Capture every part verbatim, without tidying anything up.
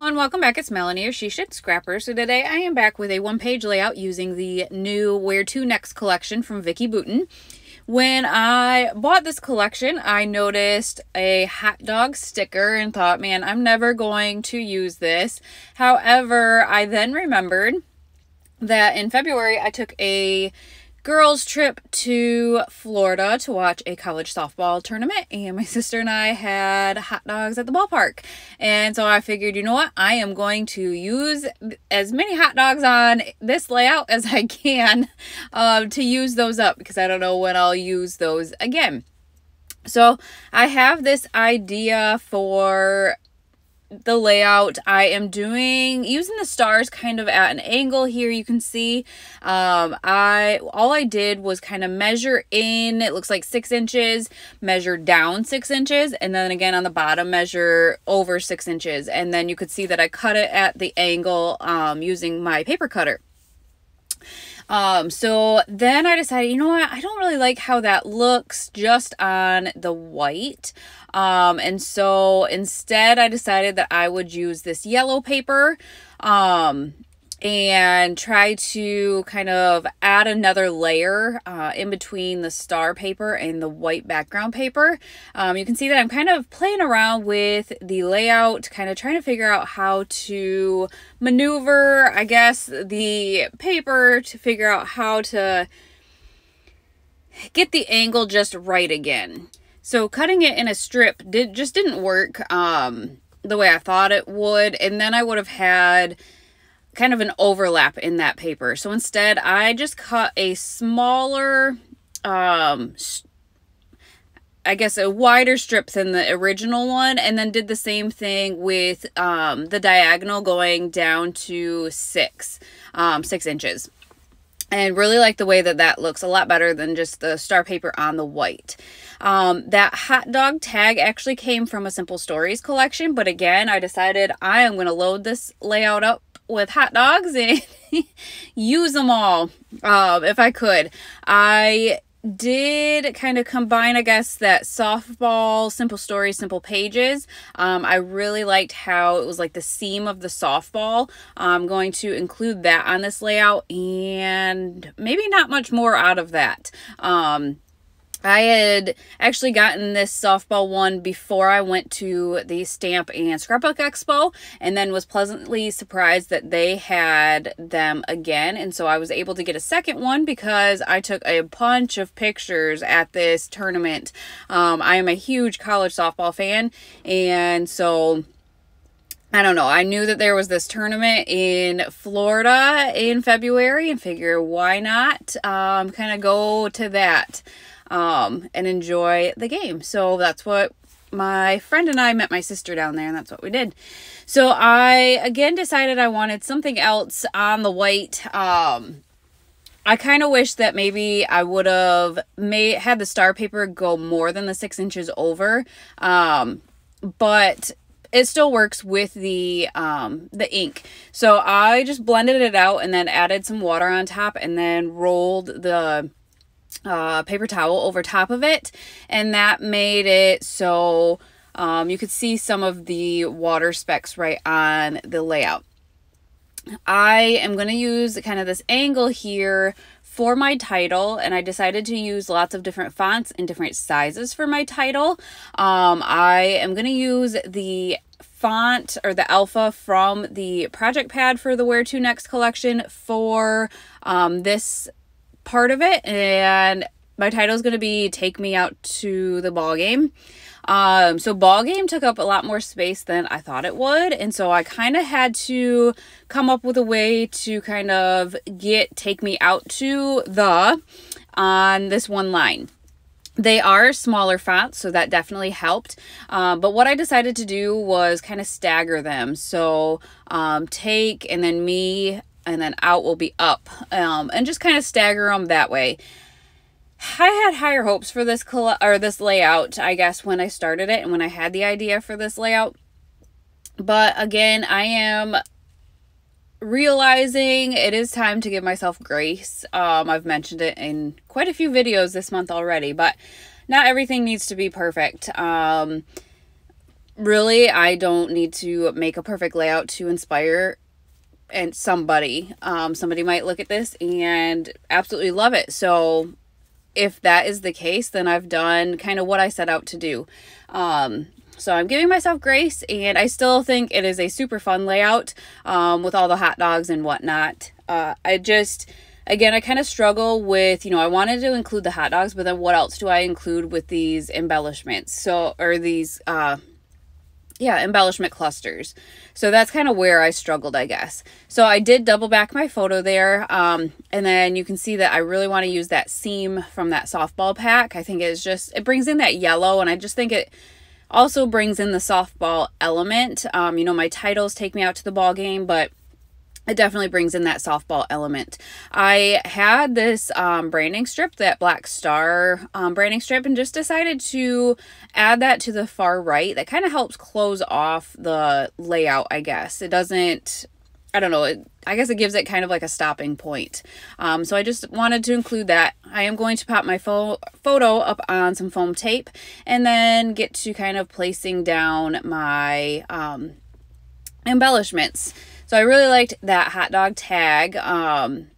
Welcome back, it's Melanie of SheShed Scrapper. So today I am back with a one-page layout using the new Where To Next collection from Vicki Boutin. When I bought this collection, I noticed a hot dog sticker and thought, man, I'm never going to use this. However, I then remembered that in February I took a girls trip to Florida to watch a college softball tournament, and my sister and I had hot dogs at the ballpark, and so I figured, you know what, I am going to use as many hot dogs on this layout as I can um, to use those up, because I don't know when I'll use those again. So I have this idea for the layout. I am doing using the stars kind of at an angle here, you can see. um I all I did was kind of measure in, it looks like six inches, measure down six inches, and then again on the bottom measure over six inches, and then you could see that I cut it at the angle um using my paper cutter. Um, so then I decided, you know what, I don't really like how that looks just on the white. Um, and so instead I decided that I would use this yellow paper, um, and try to kind of add another layer, uh, in between the star paper and the white background paper. Um, you can see that I'm kind of playing around with the layout, kind of trying to figure out how to maneuver, I guess, the paper to figure out how to get the angle just right again. So cutting it in a strip did just didn't work, um, the way I thought it would. And then I would have had kind of an overlap in that paper. So instead I just cut a smaller, um, I guess a wider strip than the original one, and then did the same thing with um, the diagonal going down to six, um, six inches. And really like the way that that looks, a lot better than just the star paper on the white. Um, that hot dog tag actually came from a Simple Stories collection, but again, I decided I am going to load this layout up with hot dogs and use them all, um, if I could. I did kind of combine, I guess, that softball, Simple Stories, Simple Pages. Um, I really liked how it was like the seam of the softball. I'm going to include that on this layout, and maybe not much more out of that. Um, I had actually gotten this softball one before I went to the Stamp and Scrapbook Expo, and then was pleasantly surprised that they had them again. And so I was able to get a second one because I took a bunch of pictures at this tournament. Um, I am a huge college softball fan, and so I don't know, I knew that there was this tournament in Florida in February and figure why not um, kind of go to that. Um, and enjoy the game. So that's what my friend and I met my sister down there, and that's what we did. So I, again, decided I wanted something else on the white. Um, I kind of wish that maybe I would have made, had the star paper go more than the six inches over. Um, but it still works with the, um, the ink. So I just blended it out and then added some water on top, and then rolled the uh paper towel over top of it, and that made it so um you could see some of the water specks right on the layout. I am going to use kind of this angle here for my title, and I decided to use lots of different fonts and different sizes for my title. um I am going to use the font or the alpha from the project pad for the Where To Next collection for um this part of it, and my title is going to be Take Me Out to the Ball Game. Um, so ball game took up a lot more space than I thought it would, and so I kind of had to come up with a way to kind of get Take Me Out to the on this one line. They are smaller fonts, so that definitely helped. Um, but what I decided to do was kind of stagger them. So um, take and then me, and then out will be up, um, and just kind of stagger them that way. I had higher hopes for this col or this layout, I guess, when I started it and when I had the idea for this layout. But again, I am realizing it is time to give myself grace. Um, I've mentioned it in quite a few videos this month already, but not everything needs to be perfect. Um, really, I don't need to make a perfect layout to inspire and somebody. Um, somebody might look at this and absolutely love it. So if that is the case, then I've done kind of what I set out to do. Um, So I'm giving myself grace, and I still think it is a super fun layout um, with all the hot dogs and whatnot. Uh, I just, again, I kind of struggle with, you know, I wanted to include the hot dogs, but then what else do I include with these embellishments? So, or these, uh, yeah, embellishment clusters. So that's kind of where I struggled, I guess. So I did double back my photo there. Um, and then you can see that I really want to use that seam from that softball pack. I think it's just, it brings in that yellow, and I just think it also brings in the softball element. Um, you know, my titles take me out to the ball game, but it definitely brings in that softball element. I had this um, branding strip, that black star um, branding strip, and just decided to add that to the far right. That kind of helps close off the layout, I guess. It doesn't, I don't know, it, I guess it gives it kind of like a stopping point. Um, so I just wanted to include that. I am going to pop my fo photo up on some foam tape and then get to kind of placing down my um, embellishments. So I really liked that hot dog tag. Um,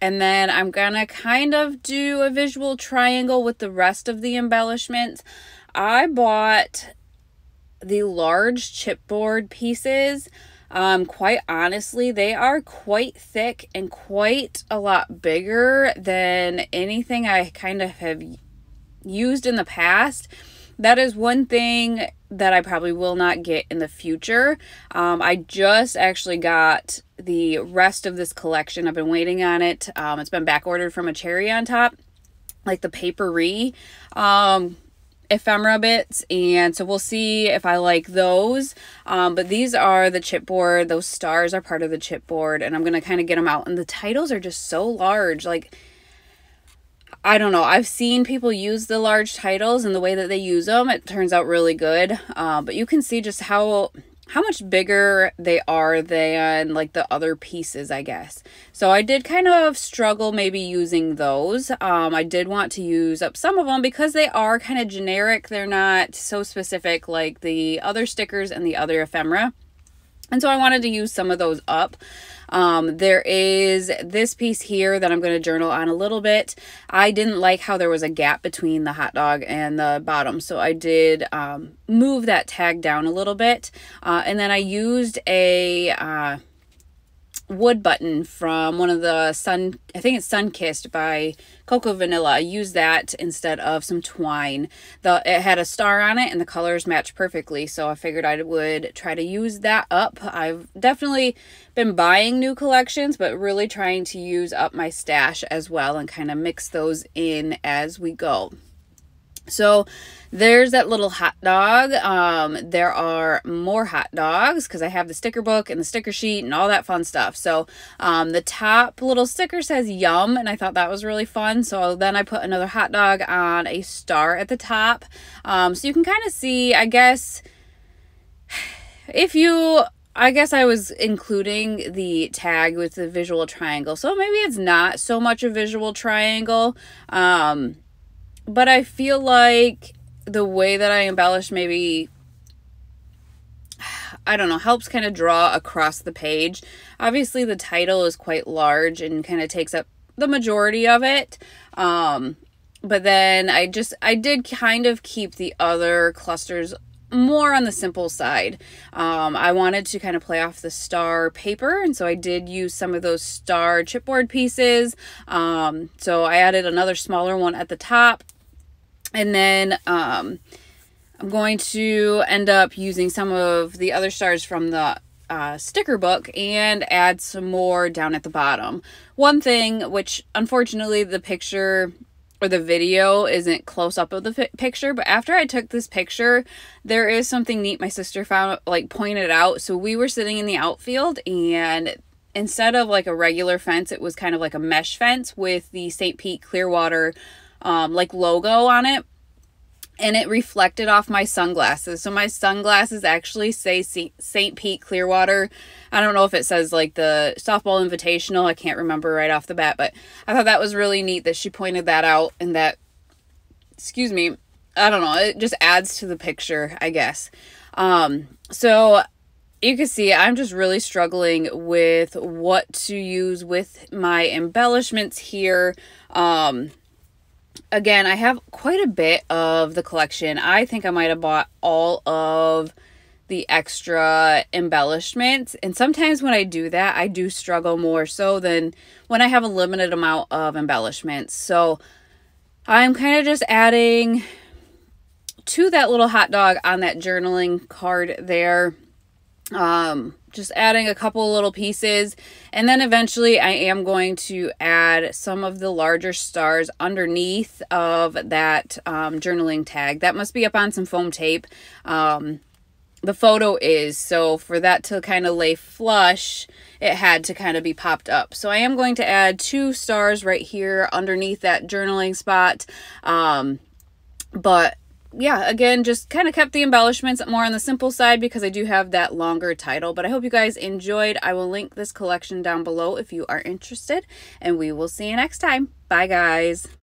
and then I'm gonna kind of do a visual triangle with the rest of the embellishments. I bought the large chipboard pieces. Um, quite honestly, they are quite thick and quite a lot bigger than anything I kind of have used in the past. That is one thing that I probably will not get in the future. Um, I just actually got the rest of this collection. I've been waiting on it. Um, it's been back ordered from A Cherry On Top, like the papery um, ephemera bits, and so we'll see if I like those, um, but these are the chipboard. Those stars are part of the chipboard, and I'm gonna kind of get them out, and the titles are just so large. Like, I don't know, I've seen people use the large titles, and the way that they use them, it turns out really good, uh, but you can see just how how much bigger they are than like the other pieces, I guess. So I did kind of struggle maybe using those. Um, I did want to use up some of them because they are kind of generic. They're not so specific like the other stickers and the other ephemera. And so I wanted to use some of those up. Um, there is this piece here that I'm going to journal on a little bit. I didn't like how there was a gap between the hot dog and the bottom. So I did um, move that tag down a little bit. Uh, and then I used a uh, wood button from one of the Sun, I think it's Sun Kissed by Coco Vanilla. I used that instead of some twine. The, it had a star on it and the colors matched perfectly, so I figured I would try to use that up. I've definitely been buying new collections, but really trying to use up my stash as well and kind of mix those in as we go. So there's that little hot dog. Um, there are more hot dogs because I have the sticker book and the sticker sheet and all that fun stuff. So um, the top little sticker says yum, and I thought that was really fun. So then I put another hot dog on a star at the top. Um, so you can kind of see, I guess, if you... I guess I was including the tag with the visual triangle. So maybe it's not so much a visual triangle. Um... But I feel like the way that I embellish maybe, I don't know, helps kind of draw across the page. Obviously, the title is quite large and kind of takes up the majority of it. Um, but then I just, I did kind of keep the other clusters more on the simple side. Um, I wanted to kind of play off the star paper, and so I did use some of those star chipboard pieces. Um, so I added another smaller one at the top. And then um, I'm going to end up using some of the other stars from the uh, sticker book and add some more down at the bottom. One thing, which unfortunately the picture or the video isn't close up of the picture, but after I took this picture, there is something neat my sister found, like pointed out. So we were sitting in the outfield, and instead of like a regular fence, it was kind of like a mesh fence with the Saint Pete Clearwater um, like logo on it. And it reflected off my sunglasses. So my sunglasses actually say Saint Pete Clearwater. I don't know if it says like the softball invitational. I can't remember right off the bat, but I thought that was really neat that she pointed that out, and that excuse me, I don't know, it just adds to the picture, I guess. Um, so you can see I'm just really struggling with what to use with my embellishments here. Um, again, I have quite a bit of the collection. I think I might have bought all of the extra embellishments. And sometimes when I do that, I do struggle more so than when I have a limited amount of embellishments. So I'm kind of just adding to that little hot dog on that journaling card there. Um, just adding a couple little pieces, and then eventually I am going to add some of the larger stars underneath of that um, journaling tag. That must be up on some foam tape. Um, the photo is, so for that to kind of lay flush, it had to kind of be popped up. So I am going to add two stars right here underneath that journaling spot. Um, but yeah, again, just kind of kept the embellishments more on the simple side because I do have that longer title. But I hope you guys enjoyed. I will link this collection down below if you are interested, and we will see you next time. Bye, guys.